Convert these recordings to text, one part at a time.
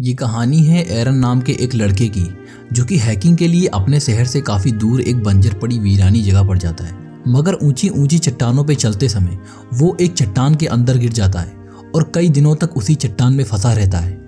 ये कहानी है एरन नाम के एक लड़के की, जो कि हैकिंग के लिए अपने शहर से काफ़ी दूर एक बंजर पड़ी वीरानी जगह पर जाता है। मगर ऊंची ऊंची चट्टानों पर चलते समय वो एक चट्टान के अंदर गिर जाता है और कई दिनों तक उसी चट्टान में फंसा रहता है।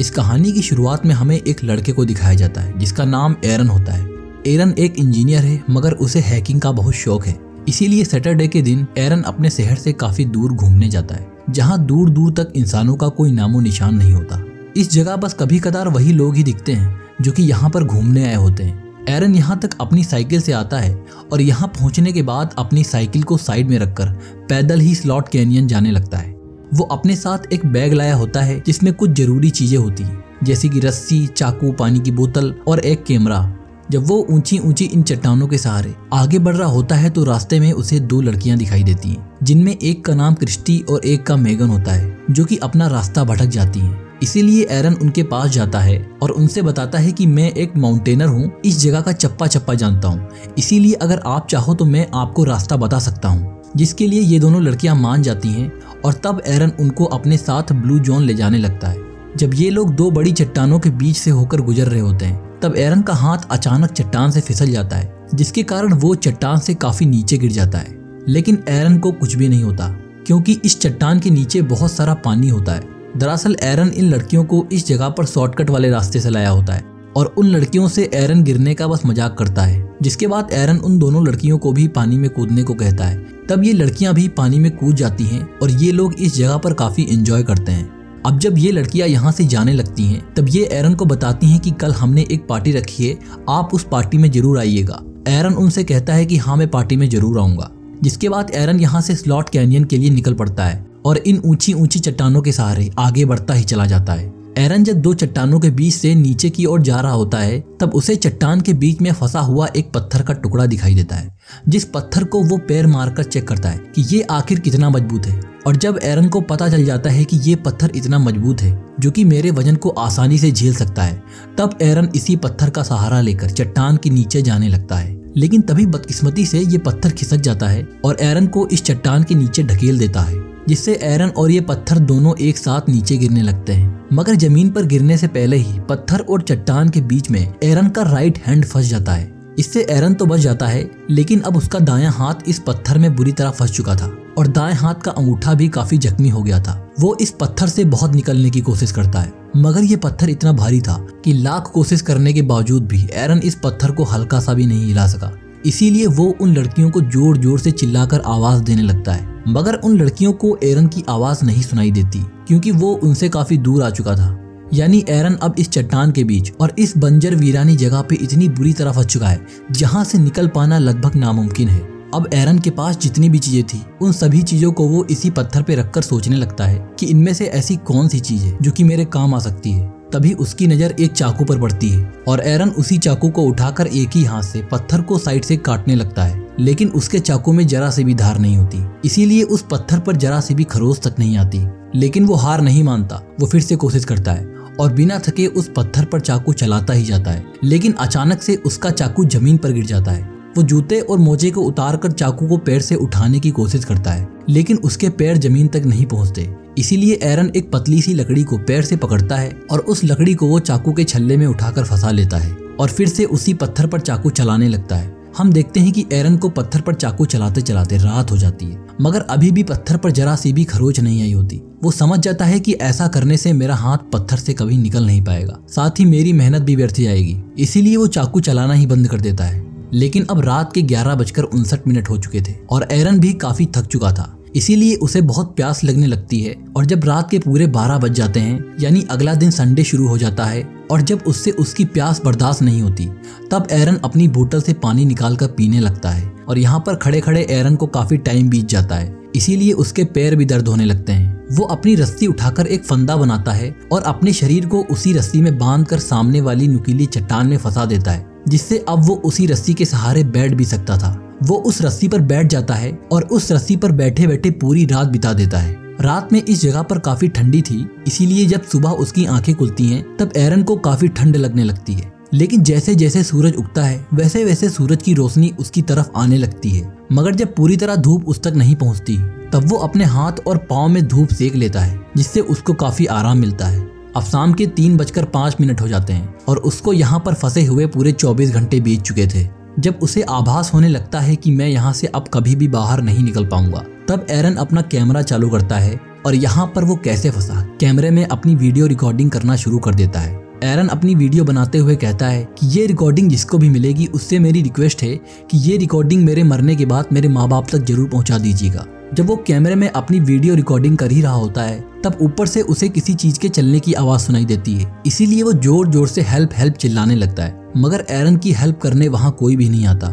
इस कहानी की शुरुआत में हमें एक लड़के को दिखाया जाता है जिसका नाम एरन होता है। एरन एक इंजीनियर है मगर उसे हैकिंग का बहुत शौक है, इसीलिए सैटरडे के दिन एरन अपने शहर से काफ़ी दूर घूमने जाता है जहाँ दूर दूर तक इंसानों का कोई नामो निशान नहीं होता। इस जगह बस कभी कदार वही लोग ही दिखते हैं जो कि यहाँ पर घूमने आए होते हैं। एरन यहाँ तक अपनी साइकिल से आता है और यहाँ पहुँचने के बाद अपनी साइकिल को साइड में रखकर पैदल ही स्लॉट कैनियन जाने लगता है। वो अपने साथ एक बैग लाया होता है जिसमें कुछ ज़रूरी चीज़ें होती हैं, जैसे कि रस्सी, चाकू, पानी की बोतल और एक कैमरा। जब वो ऊंची ऊंची इन चट्टानों के सहारे आगे बढ़ रहा होता है तो रास्ते में उसे दो लड़कियां दिखाई देती हैं, जिनमें एक का नाम क्रिस्टी और एक का मेगन होता है, जो कि अपना रास्ता भटक जाती हैं। इसीलिए एरन उनके पास जाता है और उनसे बताता है कि मैं एक माउंटेनर हूँ, इस जगह का चप्पा चप्पा जानता हूँ, इसीलिए अगर आप चाहो तो मैं आपको रास्ता बता सकता हूँ, जिसके लिए ये दोनों लड़कियाँ मान जाती हैं। और तब एरन उनको अपने साथ ब्लू जोन ले जाने लगता है। जब ये लोग दो बड़ी चट्टानों के बीच से होकर गुजर रहे होते हैं तब एरन का हाथ अचानक चट्टान से फिसल जाता है, जिसके कारण वो चट्टान से काफ़ी नीचे गिर जाता है। लेकिन एरन को कुछ भी नहीं होता क्योंकि इस चट्टान के नीचे बहुत सारा पानी होता है। दरअसल एरन इन लड़कियों को इस जगह पर शॉर्टकट वाले रास्ते से लाया होता है और उन लड़कियों से एरन गिरने का बस मजाक करता है, जिसके बाद एरन उन दोनों लड़कियों को भी पानी में कूदने को कहता है। तब ये लड़कियां भी पानी में कूद जाती हैं और ये लोग इस जगह पर काफ़ी एंजॉय करते हैं। अब जब ये लड़कियां यहाँ से जाने लगती हैं तब ये एरन को बताती हैं कि कल हमने एक पार्टी रखी है, आप उस पार्टी में ज़रूर आइएगा। एरन उनसे कहता है कि हाँ, मैं पार्टी में ज़रूर आऊँगा। जिसके बाद एरन यहाँ से स्लॉट कैनियन के लिए निकल पड़ता है और इन ऊंची ऊंची चट्टानों के सहारे आगे बढ़ता ही चला जाता है। एरन जब दो चट्टानों के बीच से नीचे की ओर जा रहा होता है तब उसे चट्टान के बीच में फंसा हुआ एक पत्थर का टुकड़ा दिखाई देता है, जिस पत्थर को वो पैर मारकर चेक करता है कि ये आखिर कितना मजबूत है। और जब एरन को पता चल जाता है कि ये पत्थर इतना मजबूत है जो कि मेरे वजन को आसानी से झेल सकता है, तब एरन इसी पत्थर का सहारा लेकर चट्टान के नीचे जाने लगता है। लेकिन तभी बदकिस्मती से ये पत्थर खिसक जाता है और एरन को इस चट्टान के नीचे ढकेल देता है, जिससे एरन और ये पत्थर दोनों एक साथ नीचे गिरने लगते हैं। मगर जमीन पर गिरने से पहले ही पत्थर और चट्टान के बीच में एरन का राइट हैंड फंस जाता है। इससे एरन तो बच जाता है, लेकिन अब उसका दायां हाथ इस पत्थर में बुरी तरह फंस चुका था और दाएं हाथ का अंगूठा भी काफी जख्मी हो गया था। वो इस पत्थर से बहुत निकलने की कोशिश करता है मगर ये पत्थर इतना भारी था कि लाख कोशिश करने के बावजूद भी एरन इस पत्थर को हल्का सा भी नहीं हिला सका। इसीलिए वो उन लड़कियों को जोर जोर से चिल्लाकर आवाज देने लगता है, मगर उन लड़कियों को एरन की आवाज़ नहीं सुनाई देती क्योंकि वो उनसे काफ़ी दूर आ चुका था। यानी एरन अब इस चट्टान के बीच और इस बंजर वीरानी जगह पे इतनी बुरी तरह फंस चुका है जहाँ से निकल पाना लगभग नामुमकिन है। अब एरन के पास जितनी भी चीज़ें थी उन सभी चीज़ों को वो इसी पत्थर पे रखकर सोचने लगता है कि इनमें से ऐसी कौन सी चीज़ है जो कि मेरे काम आ सकती है। तभी उसकी नज़र एक चाकू पर पड़ती है और एरन उसी चाकू को उठाकर एक ही हाथ से पत्थर को साइड से काटने लगता है, लेकिन उसके चाकू में जरा से भी धार नहीं होती, इसीलिए उस पत्थर पर जरा से भी खरोच तक नहीं आती। लेकिन वो हार नहीं मानता, वो फिर से कोशिश करता है और बिना थके उस पत्थर पर चाकू चलाता ही जाता है। लेकिन अचानक से उसका चाकू जमीन पर गिर जाता है। वो जूते और मोजे को उतारकर चाकू को पैर से उठाने की कोशिश करता है, लेकिन उसके पैर जमीन तक नहीं पहुँचते। इसीलिए एरन एक पतली सी लकड़ी को पैर से पकड़ता है और उस लकड़ी को वो चाकू के छल्ले में उठाकर फंसा लेता है और फिर से उसी पत्थर पर चाकू चलाने लगता है। हम देखते हैं कि एरन को पत्थर पर चाकू चलाते चलाते रात हो जाती है, मगर अभी भी पत्थर पर जरा सी भी खरोच नहीं आई होती। वो समझ जाता है कि ऐसा करने से मेरा हाथ पत्थर से कभी निकल नहीं पाएगा, साथ ही मेरी मेहनत भी व्यर्थ जाएगी, इसीलिए वो चाकू चलाना ही बंद कर देता है। लेकिन अब रात के 11:59 हो चुके थे और एरन भी काफी थक चुका था, इसीलिए उसे बहुत प्यास लगने लगती है। और जब रात के पूरे 12 बज जाते हैं, यानी अगला दिन संडे शुरू हो जाता है, और जब उससे उसकी प्यास बर्दाश्त नहीं होती तब एरन अपनी बोतल से पानी निकालकर पीने लगता है। और यहाँ पर खड़े खड़े एरन को काफ़ी टाइम बीत जाता है, इसीलिए उसके पैर भी दर्द होने लगते हैं। वो अपनी रस्सी उठाकर एक फंदा बनाता है और अपने शरीर को उसी रस्सी में बांधकर सामने वाली नुकीली चट्टान में फंसा देता है, जिससे अब वो उसी रस्सी के सहारे बैठ भी सकता था। वो उस रस्सी पर बैठ जाता है और उस रस्सी पर बैठे बैठे पूरी रात बिता देता है। रात में इस जगह पर काफ़ी ठंडी थी, इसीलिए जब सुबह उसकी आंखें खुलती हैं तब एरन को काफ़ी ठंड लगने लगती है। लेकिन जैसे जैसे सूरज उगता है वैसे वैसे सूरज की रोशनी उसकी तरफ आने लगती है, मगर जब पूरी तरह धूप उस तक नहीं पहुँचती तब वो अपने हाथ और पाँव में धूप सेक लेता है, जिससे उसको काफ़ी आराम मिलता है। अब शाम के 3:05 हो जाते हैं और उसको यहाँ पर फंसे हुए पूरे 24 घंटे बीत चुके थे। जब उसे आभास होने लगता है कि मैं यहाँ से अब कभी भी बाहर नहीं निकल पाऊंगा, तब एरन अपना कैमरा चालू करता है और यहाँ पर वो कैसे फंसा कैमरे में अपनी वीडियो रिकॉर्डिंग करना शुरू कर देता है। एरन अपनी वीडियो बनाते हुए कहता है कि ये रिकॉर्डिंग जिसको भी मिलेगी उससे मेरी रिक्वेस्ट है कि ये रिकॉर्डिंग मेरे मरने के बाद मेरे माँ बाप तक जरूर पहुँचा दीजिएगा। जब वो कैमरे में अपनी वीडियो रिकॉर्डिंग कर ही रहा होता है, तब ऊपर से उसे किसी चीज के चलने की आवाज़ सुनाई देती है, इसीलिए वो जोर जोर से हेल्प हेल्प चिल्लाने लगता है, मगर एरन की हेल्प करने वहाँ कोई भी नहीं आता।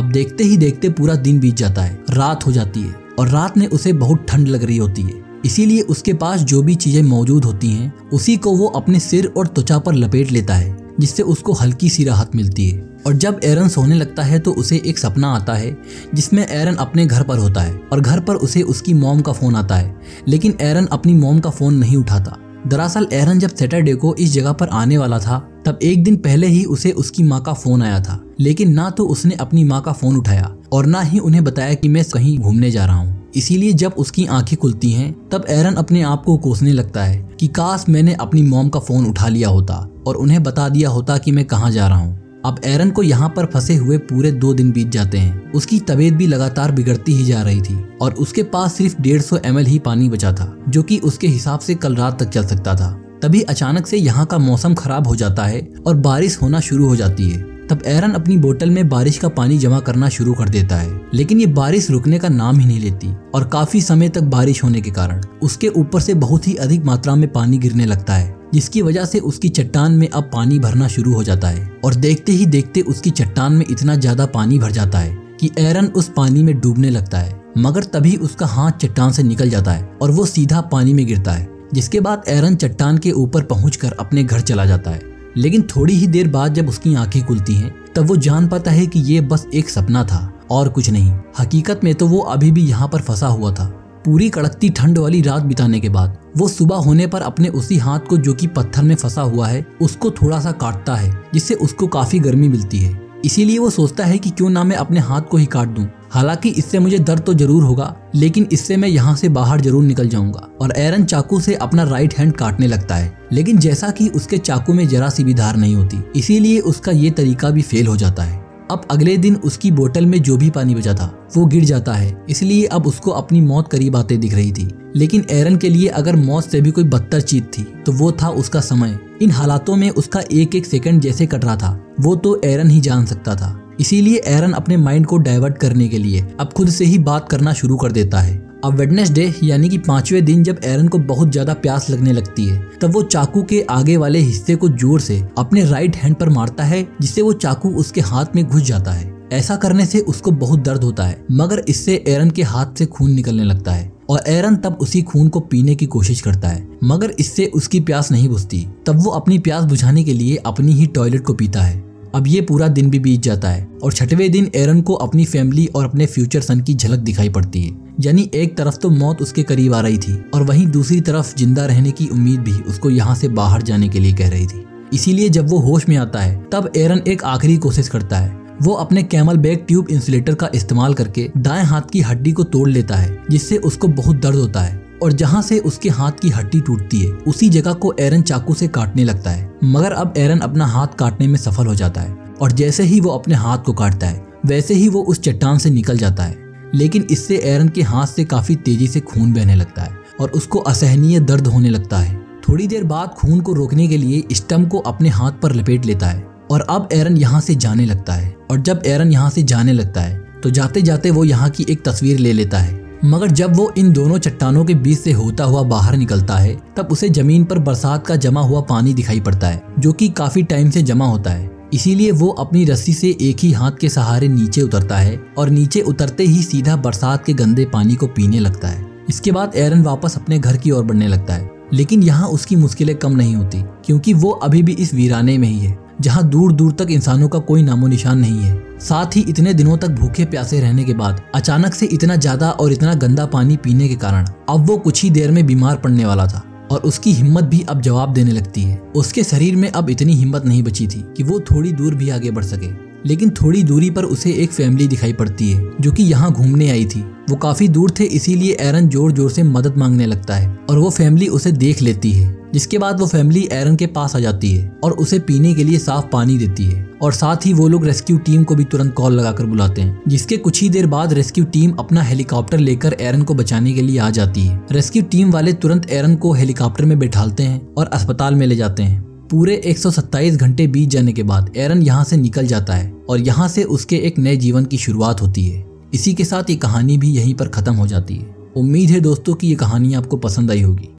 अब देखते ही देखते पूरा दिन बीत जाता है, रात हो जाती है और रात में उसे बहुत ठंड लग रही होती है, इसीलिए उसके पास जो भी चीजें मौजूद होती हैं उसी को वो अपने सिर और त्वचा पर लपेट लेता है, जिससे उसको हल्की सी राहत मिलती है। और जब एरन सोने लगता है तो उसे एक सपना आता है जिसमें एरन अपने घर पर होता है और घर पर उसे उसकी मॉम का फ़ोन आता है, लेकिन एरन अपनी मॉम का फ़ोन नहीं उठाता। दरअसल एरन जब सैटरडे को इस जगह पर आने वाला था, तब एक दिन पहले ही उसे उसकी माँ का फ़ोन आया था, लेकिन ना तो उसने अपनी माँ का फ़ोन उठाया और ना ही उन्हें बताया कि मैं कहीं घूमने जा रहा हूँ। इसीलिए जब उसकी आंखें खुलती हैं, तब एरन अपने आप को कोसने लगता है कि काश मैंने अपनी मॉम का फ़ोन उठा लिया होता और उन्हें बता दिया होता कि मैं कहाँ जा रहा हूँ। अब एरन को यहाँ पर फंसे हुए पूरे 2 दिन बीत जाते हैं। उसकी तबीयत भी लगातार बिगड़ती ही जा रही थी और उसके पास सिर्फ 150 ml ही पानी बचा था, जो कि उसके हिसाब से कल रात तक चल सकता था। तभी अचानक से यहाँ का मौसम खराब हो जाता है और बारिश होना शुरू हो जाती है। तब एरन अपनी बोतल में बारिश का पानी जमा करना शुरू कर देता है, लेकिन ये बारिश रुकने का नाम ही नहीं लेती और काफी समय तक बारिश होने के कारण उसके ऊपर से बहुत ही अधिक मात्रा में पानी गिरने लगता है, जिसकी वजह से उसकी चट्टान में अब पानी भरना शुरू हो जाता है। और देखते ही देखते उसकी चट्टान में इतना ज्यादा पानी भर जाता है कि एरन उस पानी में डूबने लगता है, मगर तभी उसका हाथ चट्टान से निकल जाता है और वो सीधा पानी में गिरता है, जिसके बाद एरन चट्टान के ऊपर पहुंचकर अपने घर चला जाता है। लेकिन थोड़ी ही देर बाद जब उसकी आंखें खुलती हैं, तब वो जान पाता है कि ये बस एक सपना था और कुछ नहीं। हकीकत में तो वो अभी भी यहाँ पर फंसा हुआ था। पूरी कड़कती ठंड वाली रात बिताने के बाद वो सुबह होने पर अपने उसी हाथ को जो कि पत्थर में फंसा हुआ है उसको थोड़ा सा काटता है, जिससे उसको काफी गर्मी मिलती है। इसीलिए वो सोचता है कि क्यों ना मैं अपने हाथ को ही काट दूं, हालांकि इससे मुझे दर्द तो जरूर होगा, लेकिन इससे मैं यहाँ से बाहर जरूर निकल जाऊंगा। और एरन चाकू से अपना राइट हैंड काटने लगता है, लेकिन जैसा कि उसके चाकू में जरा सी भी धार नहीं होती, इसीलिए उसका ये तरीका भी फेल हो जाता है। अब अगले दिन उसकी बोतल में जो भी पानी बचा था वो गिर जाता है, इसलिए अब उसको अपनी मौत करीब आते दिख रही थी। लेकिन एरन के लिए अगर मौत से भी कोई बदतर चीज थी तो वो था उसका समय। इन हालातों में उसका एक एक सेकंड जैसे कट रहा था वो तो एरन ही जान सकता था। इसीलिए एरन अपने माइंड को डाइवर्ट करने के लिए अब खुद से ही बात करना शुरू कर देता है। अब वेडनेसडे यानी कि 5वें दिन जब एरन को बहुत ज्यादा प्यास लगने लगती है, तब वो चाकू के आगे वाले हिस्से को जोर से अपने राइट हैंड पर मारता है, जिससे वो चाकू उसके हाथ में घुस जाता है। ऐसा करने से उसको बहुत दर्द होता है, मगर इससे एरन के हाथ से खून निकलने लगता है और एरन तब उसी खून को पीने की कोशिश करता है, मगर इससे उसकी प्यास नहीं बुझती। तब वो अपनी प्यास बुझाने के लिए अपनी ही टॉयलेट को पीता है। अब ये पूरा दिन भी बीत जाता है और 6वें दिन एरन को अपनी फैमिली और अपने फ्यूचर सन की झलक दिखाई पड़ती है। यानी एक तरफ तो मौत उसके करीब आ रही थी और वहीं दूसरी तरफ जिंदा रहने की उम्मीद भी उसको यहाँ से बाहर जाने के लिए कह रही थी। इसीलिए जब वो होश में आता है, तब एरन एक आखिरी कोशिश करता है। वो अपने कैमल बैक ट्यूब इंसुलेटर का इस्तेमाल करके दाएं हाथ की हड्डी को तोड़ लेता है, जिससे उसको बहुत दर्द होता है और जहाँ से उसके हाथ की हड्डी टूटती है उसी जगह को एरन चाकू से काटने लगता है, मगर अब एरन अपना हाथ काटने में सफल हो जाता है और जैसे ही वो अपने हाथ को काटता है वैसे ही वो उस चट्टान से निकल जाता है। लेकिन इससे एरन के हाथ से काफी तेजी से खून बहने लगता है और उसको असहनीय दर्द होने लगता है। थोड़ी देर बाद खून को रोकने के लिए स्टम्प को अपने हाथ पर लपेट लेता है और अब एरन यहाँ से जाने लगता है। और जब एरन यहाँ से जाने लगता है तो जाते जाते वो यहाँ की एक तस्वीर ले लेता है, मगर जब वो इन दोनों चट्टानों के बीच से होता हुआ बाहर निकलता है, तब उसे जमीन पर बरसात का जमा हुआ पानी दिखाई पड़ता है, जो कि काफी टाइम से जमा होता है। इसीलिए वो अपनी रस्सी से एक ही हाथ के सहारे नीचे उतरता है और नीचे उतरते ही सीधा बरसात के गंदे पानी को पीने लगता है। इसके बाद एरन वापस अपने घर की ओर बढ़ने लगता है, लेकिन यहाँ उसकी मुश्किलें कम नहीं होती, क्योंकि वो अभी भी इस वीराने में ही है जहाँ दूर दूर तक इंसानों का कोई नामो निशान नहीं है। साथ ही इतने दिनों तक भूखे प्यासे रहने के बाद अचानक से इतना ज्यादा और इतना गंदा पानी पीने के कारण अब वो कुछ ही देर में बीमार पड़ने वाला था और उसकी हिम्मत भी अब जवाब देने लगती है। उसके शरीर में अब इतनी हिम्मत नहीं बची थी कि वो थोड़ी दूर भी आगे बढ़ सके। लेकिन थोड़ी दूरी पर उसे एक फैमिली दिखाई पड़ती है जो कि यहाँ घूमने आई थी। वो काफी दूर थे, इसीलिए एरन जोर जोर से मदद मांगने लगता है और वो फैमिली उसे देख लेती है, जिसके बाद वो फैमिली एरन के पास आ जाती है और उसे पीने के लिए साफ पानी देती है। और साथ ही वो लोग रेस्क्यू टीम को भी तुरंत कॉल लगाकर बुलाते हैं, जिसके कुछ ही देर बाद रेस्क्यू टीम अपना हेलीकॉप्टर लेकर एरन को बचाने के लिए आ जाती है। रेस्क्यू टीम वाले तुरंत एरन को हेलीकॉप्टर में बैठालते हैं और अस्पताल में ले जाते हैं। पूरे 127 घंटे बीत जाने के बाद एरन यहाँ से निकल जाता है और यहाँ से उसके एक नए जीवन की शुरुआत होती है। इसी के साथ ये कहानी भी यहीं पर ख़त्म हो जाती है। उम्मीद है दोस्तों कि ये कहानी आपको पसंद आई होगी।